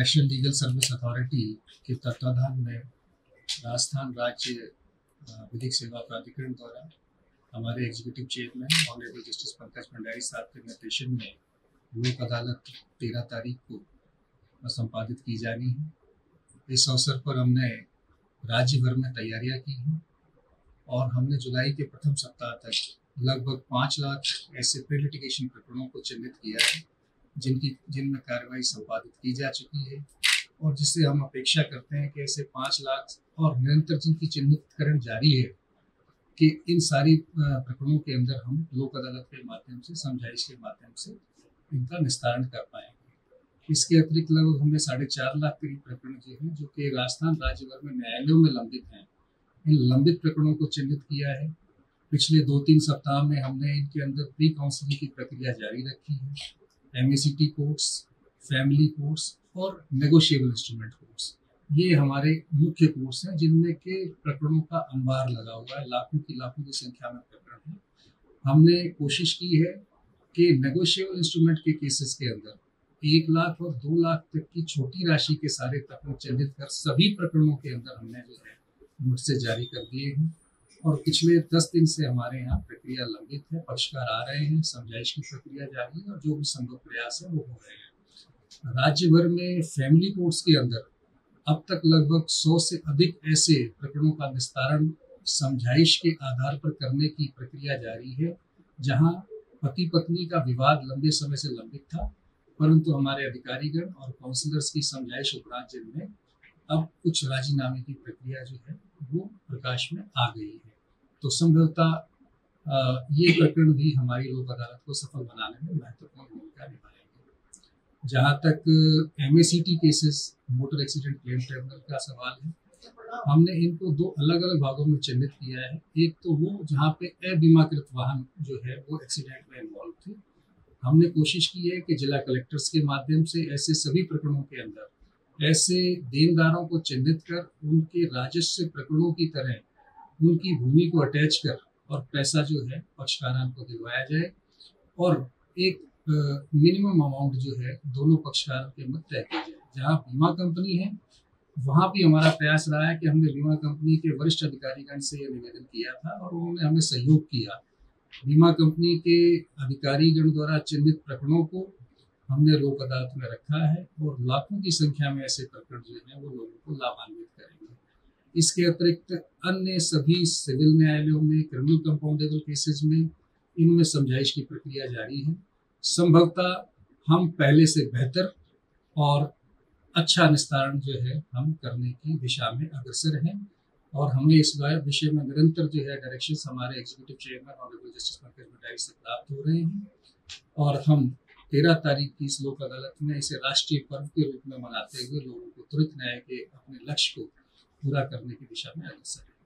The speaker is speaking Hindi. नेशनल लीगल सर्विस अथॉरिटी के तत्वाधान में राजस्थान राज्य विधिक सेवा प्राधिकरण द्वारा हमारे executive chairman honourable justice Pankaj Bhandari साहब के निर्देशन में लोक अदालत 13 तारीख को संपादित की जानी है। इस अवसर पर हमने राज्य भर में तैयारियां की हैं और हमने जुलाई के प्रथम सप्ताह तक लगभग 5 लाख ऐसे प्री लिटिगेशन प्रकरणों को चिन्हित किया है जिनमें कार्रवाई संपादित की जा चुकी है और जिससे हम अपेक्षा करते हैं कि ऐसे 5 लाख और निरंतर जिनकी चिन्हितकरण जारी है कि इन सारी प्रकरणों के अंदर हम लोक अदालत के माध्यम से समझाइश के माध्यम से इनका निस्तारण कर पाएंगे। इसके अतिरिक्त लगभग हमने 4.5 लाख करीब प्रकरण जो हैं जो कि राजस्थान राज्य भर में न्यायालयों में लंबित हैं, इन लंबित प्रकरणों को चिन्हित किया है। पिछले 2-3 सप्ताह में हमने इनके अंदर प्री काउंसलिंग की प्रक्रिया जारी रखी है। MACT कोर्ट्स, फैमिली कोर्ट्स और नेगोशिएबल इंस्ट्रूमेंट कोर्ट्स, ये हमारे मुख्य कोर्स हैं जिनमें के प्रकरणों का अंबार लगा हुआ है। लाखों की संख्या में प्रकरण हैं। हमने कोशिश की है कि नेगोशिएबल इंस्ट्रूमेंट के केसेस के अंदर 1 लाख और 2 लाख तक की छोटी राशि के सारे प्रकरण चिन्हित कर सभी प्रकरणों के अंदर हमने जो है नोटिस जारी कर दिए हैं और पिछले 10 दिन से हमारे यहाँ प्रक्रिया लंबित है। पक्षकार आ रहे हैं, समझाइश की प्रक्रिया जारी है और जो भी संभव प्रयास है वो हो रहे हैं। राज्य भर में फैमिली कोर्ट्स के अंदर अब तक लगभग 100 से अधिक ऐसे प्रकरणों का निस्तारण समझाइश के आधार पर करने की प्रक्रिया जारी है जहां पति पत्नी का विवाद लंबे समय से लंबित था, परंतु हमारे अधिकारीगण और काउंसिलर्स की समझाइश उपरांत जिनमें अब कुछ राजीनामे की प्रक्रिया जो है वो प्रकाश में आ गई है। तो संभवतः ये प्रकरण भी हमारी लोक अदालत को सफल बनाने में महत्वपूर्ण भूमिका निभाएगा। जहाँ तक MACT cases, motor accident claim tribunal का सवाल है, हमने इनको 2 अलग-अलग भागों में चिन्हित किया है। एक तो वो जहाँ पे अबीमाकृत वाहन जो है वो एक्सीडेंट में इन्वॉल्व थे, हमने कोशिश की है कि जिला कलेक्टर्स के माध्यम से ऐसे सभी प्रकरणों के अंदर ऐसे देनदारों को चिन्हित कर उनके राजस्व प्रकरणों की तरह उनकी भूमि को अटैच कर और पैसा जो है पक्षकारान को दिलवाया जाए और एक मिनिमम अमाउंट जो है दोनों पक्षकारों के मध्य तय किया जाए। जहाँ बीमा कंपनी है वहाँ भी हमारा प्रयास रहा है कि हमने बीमा कंपनी के वरिष्ठ अधिकारीगण से यह निवेदन किया था और उन्होंने हमें सहयोग किया। बीमा कंपनी के अधिकारीगण द्वारा चिन्हित प्रकरणों को हमने लोक अदालत में रखा है और लाखों की संख्या में ऐसे प्रकरण जो हैं वो लोगों को लाभान्वित करेंगे। इसके अतिरिक्त अन्य सभी सिविल न्यायालयों में क्रिमिनल कंपाउंडेबल केसेज में इनमें समझाइश की प्रक्रिया जारी है। संभवतः हम पहले से बेहतर और अच्छा निस्तारण जो है हम करने की दिशा में अग्रसर हैं और हमें इस विषय में निरंतर जो है डायरेक्शन हमारे executive chairman honourable justice Pankaj Bhandari से प्राप्त हो रहे हैं और हम 13 तारीख की इस लोक अदालत में इसे राष्ट्रीय पर्व के रूप में मनाते हुए लोगों को त्वरित न्याय के अपने लक्ष्य को पूरा करने की दिशा में अग्रसर है।